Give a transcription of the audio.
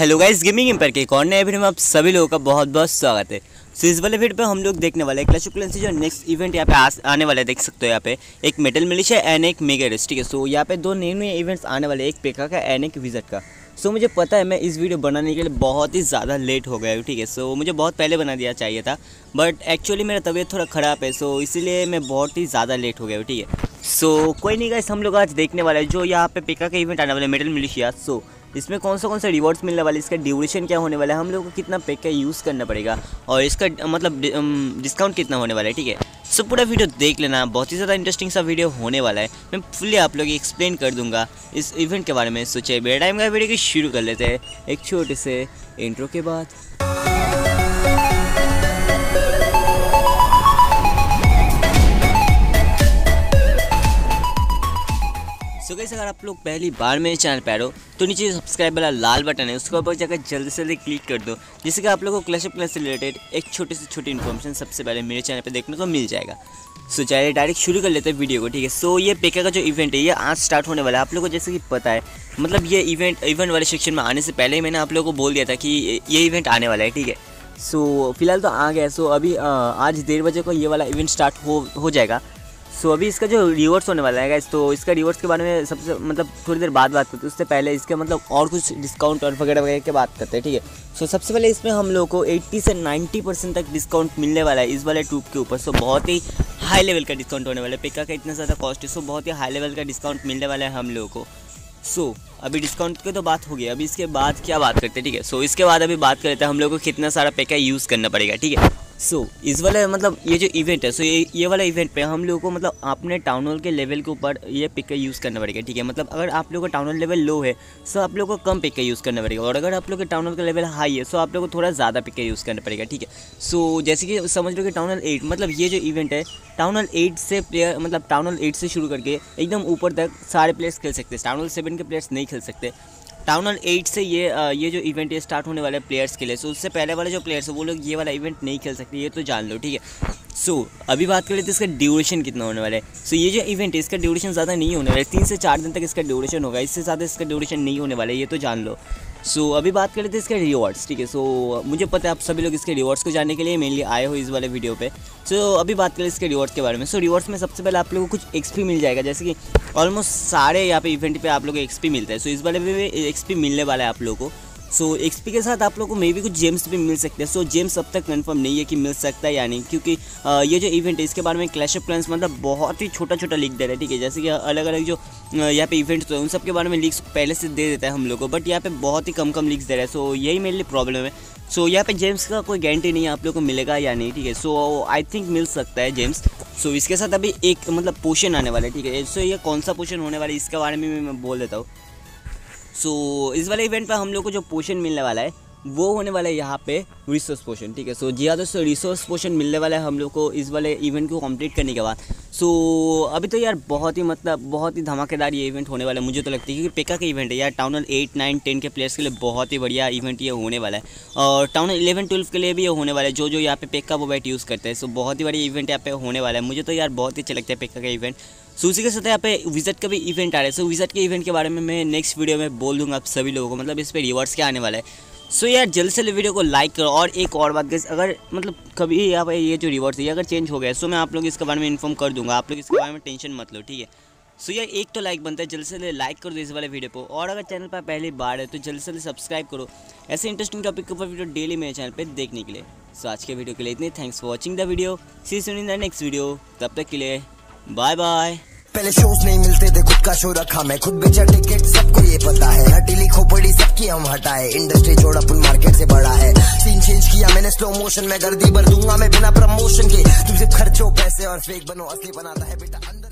Hello guys, gaming empire के एक और नए वीडियो में आप सभी लोगों का बहुत बहुत स्वागत है। तो इस वाले वीडियो पे हम लोग देखने वाले क्लैश ऑफ क्लैंस से जो नेक्स्ट इवेंट यहाँ पे आने वाला है, देख सकते हो यहाँ पे एक मेटल मिलिशिया एंड एक मेगा रेस। ठीक है, सो यहाँ पे दो नए नए इवेंट्स आने वाले, एक पेक्का का एंड एक विजर्ड का। सो मुझे पता है मैं इस वीडियो बनाने के लिए बहुत ही ज़्यादा लेट हो गया हूँ। ठीक है, सो मुझे बहुत पहले बना दिया चाहिए था, बट एक्चुअली मेरा तबीयत थोड़ा ख़राब है, सो इसीलिए मैं बहुत ही ज़्यादा लेट हो गया हूँ। ठीक है, सो कोई नहीं गाइस, हम लोग आज देखने वाले जो यहाँ पे पेक्का का इवेंट आने वाला है मेटल मिलिशिया। सो इसमें कौन सा रिवॉर्ड्स मिलने वाले, इसका ड्यूरेशन क्या होने वाला है, हम लोग को कितना पेक्का यूज़ करना पड़ेगा और इसका मतलब डिस्काउंट कितना होने वाला है। ठीक है, सो पूरा वीडियो देख लेना, बहुत ही ज़्यादा इंटरेस्टिंग सा वीडियो होने वाला है। मैं फुल्ली आप लोग एक्सप्लेन कर दूंगा इस इवेंट के बारे में। सो चलिए बेटा टाइम का वीडियो की शुरू कर लेते हैं एक छोटे से इंट्रो के बाद। तो गाइस, अगर आप लोग पहली बार मेरे चैनल पर हो तो नीचे सब्सक्राइब वाला लाल बटन है, उसके ऊपर जाकर जल्दी से जल्दी क्लिक कर दो, जिससे कि आप लोगों को क्लैश ऑफ क्लैंस से रिलेटेड एक छोटी से छोटी इन्फॉर्मेशन सबसे पहले मेरे चैनल पे देखने को मिल जाएगा। सो चलिए डायरेक्ट शुरू कर लेते हैं वीडियो को। ठीक है, सो ये पेक्का का जो इवेंट है ये आज स्टार्ट होने वाला है। आप लोगों को जैसे कि पता है, मतलब ये इवेंट वाले सेक्शन में आने से पहले ही मैंने आप लोगों को बोल दिया था कि ये इवेंट आने वाला है। ठीक है, सो फिलहाल तो आ गया। सो अभी आज 1:30 बजे को ये वाला इवेंट स्टार्ट हो जाएगा। सो अभी इसका जो रिवॉर्ड्स होने वाला है गाइस, तो इसका रिवॉर्ड्स के बारे में सबसे मतलब थोड़ी देर बाद बात करते हैं, उससे पहले इसके मतलब और कुछ डिस्काउंट और वगैरह वगैरह की बात करते हैं। ठीक है, सो सबसे पहले इसमें हम लोग को 80 से 90% तक डिस्काउंट मिलने वाला है इस वाले ट्यूब के ऊपर। सो बहुत ही हाई लेवल का डिस्काउंट होने वाला है, पेक्का का इतना ज़्यादा कॉस्ट है, सो बहुत ही हाई लेवल का डिस्काउंट मिलने वाला है हम लोगों को। सो अभी डिस्काउंट की तो बात हो गई, अभी इसके बाद क्या बात करते हैं। ठीक है, सो इसके बाद अभी बात करते हैं हम लोग को कितना सारा पेक्का यूज़ करना पड़ेगा। ठीक है, सो इस वाला मतलब ये जो इवेंट है, सो ये वाला इवेंट पे हम लोगों को मतलब अपने टाउन हॉल के लेवल के ऊपर ये पेक्का यूज़ करना पड़ेगा। ठीक है, मतलब अगर आप लोगों का टाउन हॉल लेवल लो है सो आप लोगों को कम पेक्का यूज़ करना पड़ेगा, और अगर आप लोगों के टाउन हॉल का लेवल हाई है सो आप लोगों को थोड़ा ज़्यादा पेक्का यूज़ करना पड़ेगा। ठीक है, सो जैसे कि समझ लो कि टाउन हॉल 8 मतलब ये जो इवेंट है टाउन हॉल 8 से प्लेयर मतलब टाउन हॉल 8 से शुरू करके एकदम ऊपर तक सारे प्लेयर्स खेल सकते हैं, टाउन हॉल 7 के प्लेयर्स नहीं खेल सकते। टाउन हॉल 8 से ये जो इवेंट है स्टार्ट होने वाला है प्लेयर्स के लिए, सो उससे पहले वाले जो प्लेयर्स हैं वो लोग ये वाला इवेंट नहीं खेल सकते, ये तो जान लो। ठीक है, सो अभी बात कर लेते हैं इसका ड्यूरेशन कितना होने वाला है। सो ये जो इवेंट है इसका ड्यूरेशन ज़्यादा नहीं होने वाला है, 3 से 4 दिन तक इसका ड्यूरेशन होगा, इससे ज़्यादा इसका ड्यूरेशन नहीं होने वाला है, ये तो जान लो। सो अभी बात कर लेते हैं इसके रिवॉर्ड्स। ठीक है, सो मुझे पता है आप सभी लोग इसके रिवॉर्ड्स को जानने के लिए मेनली आए हो इस वाले वीडियो पे। सो अभी बात करें इसके रिवॉर्ड्स के बारे में। सो रिवॉर्ड्स में सबसे पहले आप लोगों को कुछ एक्सपी मिल जाएगा, जैसे कि ऑलमोस्ट सारे यहाँ पे इवेंट पे आप लोगों को एक्सपी मिलता है। सो इस वाले में एक्सपी मिलने वाला है आप लोगों को। सो एक्सपी के साथ आप लोगों को मे भी कुछ जेम्स भी मिल सकते हैं। सो जेम्स अब तक कंफर्म नहीं है कि मिल सकता है या नहीं, क्योंकि ये जो इवेंट है इसके बारे में क्लैश ऑफ क्लैंस मतलब बहुत ही छोटा छोटा लीक दे रहा है। ठीक है, जैसे कि अलग अलग जो यहाँ पे इवेंट्स तो उन सब के बारे में लीक्स पहले से दे देता है हम लोग को, बट यहाँ पे बहुत ही कम लीक्स दे रहा है। सो यही मेरे लिए प्रॉब्लम है। सो यहाँ पे जेम्स का कोई गारंटी नहीं है आप लोग को मिलेगा या नहीं। ठीक है, सो आई थिंक मिल सकता है जेम्स। सो इसके साथ अभी एक मतलब पोशन आने वाला है। ठीक है, सो ये कौन सा पोशन होने वाला है इसके बारे में मैं बोल देता हूँ। सो इस वाले इवेंट पर हम लोग को जो पोशन मिलने वाला है वो होने वाला है यहाँ पे रिसोर्स पोशन। ठीक है, सो जी हाँ दोस्तों, रिसोर्स पोशन मिलने वाला है हम लोग को इस वाले इवेंट को कंप्लीट करने के बाद। सो अभी तो यार बहुत ही मतलब बहुत ही धमाकेदार ये इवेंट होने वाला है, मुझे तो लगता है, क्योंकि पेक्का का इवेंट है यार टाउन हॉल 8, 9, 10 के प्लेयर्स के लिए बहुत ही बढ़िया इवेंट ये होने वाला है, और टाउन हॉल 11, 12 के लिए भी ये होने वाला है, जो यहाँ पे पेक्का वो बैट यूज़ करते हैं। सो बहुत ही बढ़िया इवेंट यहाँ पे होने वाला है, मुझे तो यार बहुत ही अच्छा लगता है पेक्का का इवेंट। सो उसी के साथ यहाँ पे विजर्ड का भी इवेंट आ रहा है। सो विजर्ड के इवेंट के बारे में मैं नेक्स्ट वीडियो में बोल दूँगा आप सभी लोगों को, मतलब इस पर रिवॉर्ड्स क्या आने वाला है। सो यार जल्द से जल्द वीडियो को लाइक करो, और एक और बात गाइस, अगर मतलब कभी यहाँ पे ये जो रिवॉर्ड्स है अगर चेंज हो गया सो मैं आप लोग इसके बारे में इन्फॉर्म कर दूंगा, आप लोग इसके बारे में टेंशन मत लो। ठीक है, सो यार एक तो लाइक बनता है, जल्द से जल्द लाइक कर दो इस वाले वीडियो को, और अगर चैनल पर पहली बार है तो जल्द से जल्द सब्सक्राइब करो ऐसे इंटरेस्टिंग टॉपिक के ऊपर वीडियो डेली मेरे चैनल पर देखने के लिए। सो आज के वीडियो के लिए इतने, thanks for watching the video, see you soon in the next video, तब तक के लिए बाय बाय। पहले शोज नहीं मिलते थे, खुद का शो रखा मैं, खुद बेचा टिकट, सबको ये पता है, हटीली खोपड़ी सबकी हम हटाए, इंडस्ट्री छोड़ा अपन मार्केट से बड़ा है, सीन चेंज किया मैंने स्लो मोशन में, गर्दी भर दूंगा मैं बिना प्रमोशन के, तुम सिर्फ खर्चो पैसे और फेक बनो, असली बनाता है बेटा अंदर।